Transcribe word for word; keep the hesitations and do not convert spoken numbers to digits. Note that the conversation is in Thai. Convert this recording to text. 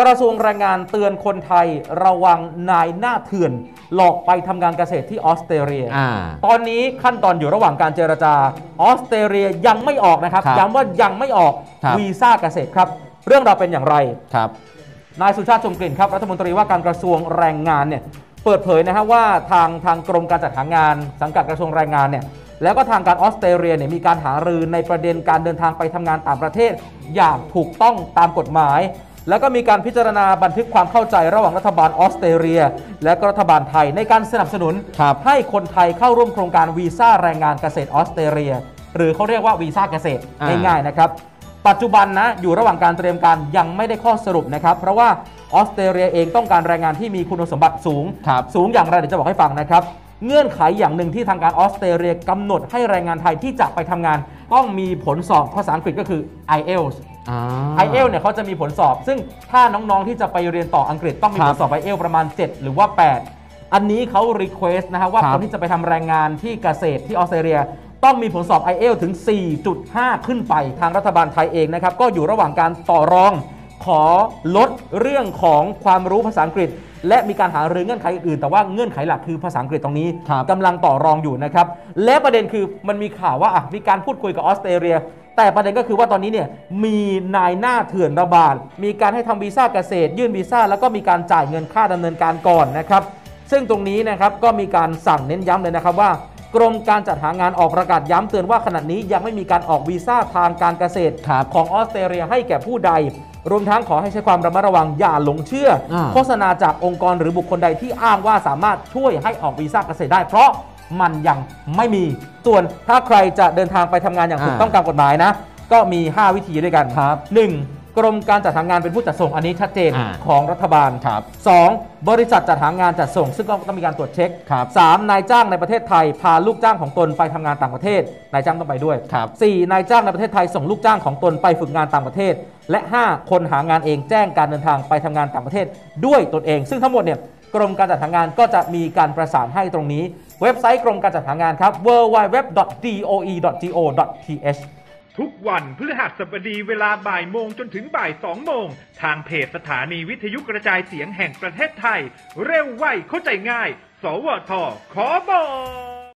กระทรวงแรงงานเตือนคนไทยระวังนายหน้าเถื่อนหลอกไปทำงานเกษตรที่ออสเตรเลียตอนนี้ขั้นตอนอยู่ระหว่างการเจรจาออสเตรเลียยังไม่ออกนะครับย้ำว่ายังไม่ออกวีซ่าเกษตรครับเรื่องราวเป็นอย่างไรครับนายสุชาติชมกลิ่นครับรัฐมนตรีว่าการกระทรวงแรงงานเนี่ยเปิดเผยนะฮะว่าทางทางกรมการจัดหางานสังกัดกระทรวงแรงงานเนี่ยแล้วก็ทางการออสเตรเลียเนี่ยมีการหารือในประเด็นการเดินทางไปทำงานต่างประเทศอย่างถูกต้องตามกฎหมายแล้วก็มีการพิจารณาบันทึกความเข้าใจระหว่างรัฐบาลออสเตรเลียและรัฐบาลไทยในการสนับสนุนให้คนไทยเข้าร่วมโครงการวีซ่าแรงงานเกษตรออสเตรเลียหรือเขาเรียกว่าวีซ่าเกษตรง่ายๆนะครับปัจจุบันนะอยู่ระหว่างการเตรียมการยังไม่ได้ข้อสรุปนะครับเพราะว่าออสเตรเลียเองต้องการแรงงานที่มีคุณสมบัติสูงสูงอย่างไรเดี๋ยวจะบอกให้ฟังนะครับเงื่อนไขอย่างหนึ่งที่ทางการออสเตรเลียกำหนดให้แรงงานไทยที่จะไปทำงานต้องมีผลสอบภาษาอังกฤษก็คือ ไอ อี แอล ที เอส ไอ อี แอล ที เอส เนี่ยเขาจะมีผลสอบซึ่งถ้าน้องๆที่จะไปเรียนต่ออังกฤษต้องมีผลสอบ ไอ อี แอล ที เอส ประมาณเจ็ดหรือว่าแปดอันนี้เขารีเควสต์นะฮะว่าคนที่จะไปทำแรงงานที่เกษตรที่ออสเตรเลียต้องมีผลสอบ ไอ อี แอล ที เอส ถึง สี่จุดห้า ขึ้นไปทางรัฐบาลไทยเองนะครับก็อยู่ระหว่างการต่อรองขอลดเรื่องของความรู้ภาษาอังกฤษและมีการหารือเงื่อนไขอื่นแต่ว่าเงื่อนไขหลักคือภาษาอังกฤษตรงนี้กำลังต่อรองอยู่นะครับและประเด็นคือมันมีข่าวว่ามีการพูดคุยกับออสเตรเลียแต่ประเด็นก็คือว่าตอนนี้เนี่ยมีนายหน้าเถื่อนระบาดมีการให้ทำวีซ่าเกษตรยื่นวีซ่าแล้วก็มีการจ่ายเงินค่าดำเนินการก่อนนะครับซึ่งตรงนี้นะครับก็มีการสั่งเน้นย้ำเลยนะครับว่ากรมการจัดหางานออกประกาศย้ำเตือนว่าขณะนี้ยังไม่มีการออกวีซ่าทางการเกษตรของออสเตรเลียให้แก่ผู้ใดรวมทั้งขอให้ใช้ความระมัดระวังอย่าหลงเชื่อโฆษณาจากองค์กรหรือบุคคลใดที่อ้างว่าสามารถช่วยให้ออกวีซ่าเกษตรได้เพราะมันยังไม่มีส่วนถ้าใครจะเดินทางไปทำงานอย่างถูกต้องตามกฎหมายนะก็มีห้าวิธีด้วยกันครับ หนึ่งกรมการจัดหางานเป็นผู้จัดส่งอันนี้ชัดเจนของรัฐบาลครับ สอง. บริษัทจัดหางานจัดส่งซึ่งก็ต้องมีการตรวจเช็ค สาม. นายจ้างในประเทศไทยพาลูกจ้างของตนไปทำงานต่างประเทศนายจ้างต้องไปด้วย สี่. นายจ้างในประเทศไทยส่งลูกจ้างของตนไปฝึกงานต่างประเทศและ ห้า. คนหางานเองแจ้งการเดินทางไปทำงานต่างประเทศด้วยตนเองซึ่งทั้งหมดเนี่ยกรมการจัดหางานก็จะมีการประสานให้ตรงนี้เว็บไซต์กรมการจัดหางานครับ ดับเบิลยู ดับเบิลยู ดับเบิลยู ดอท ดี โอ อี ดอท จี โอ ดอท ที เอชทุกวันพฤหัสบดีเวลาบ่ายโมงจนถึงบ่ายสองโมงทางเพจสถานีวิทยุกระจายเสียงแห่งประเทศไทยเร็วไวเข้าใจง่ายสวท.ขอบอก